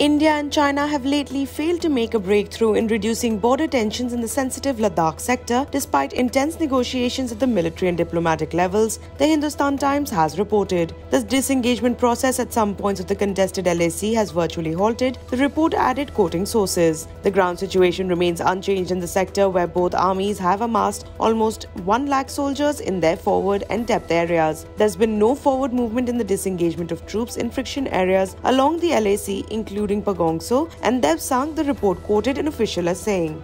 India and China have lately failed to make a breakthrough in reducing border tensions in the sensitive Ladakh sector, despite intense negotiations at the military and diplomatic levels, the Hindustan Times has reported. This disengagement process at some points of the contested LAC has virtually halted, the report added, quoting sources. The ground situation remains unchanged in the sector, where both armies have amassed almost 1 lakh soldiers in their forward and depth areas. There's been no forward movement in the disengagement of troops in friction areas along the LAC, including Pangong Tso and Depsang, the report quoted an official as saying.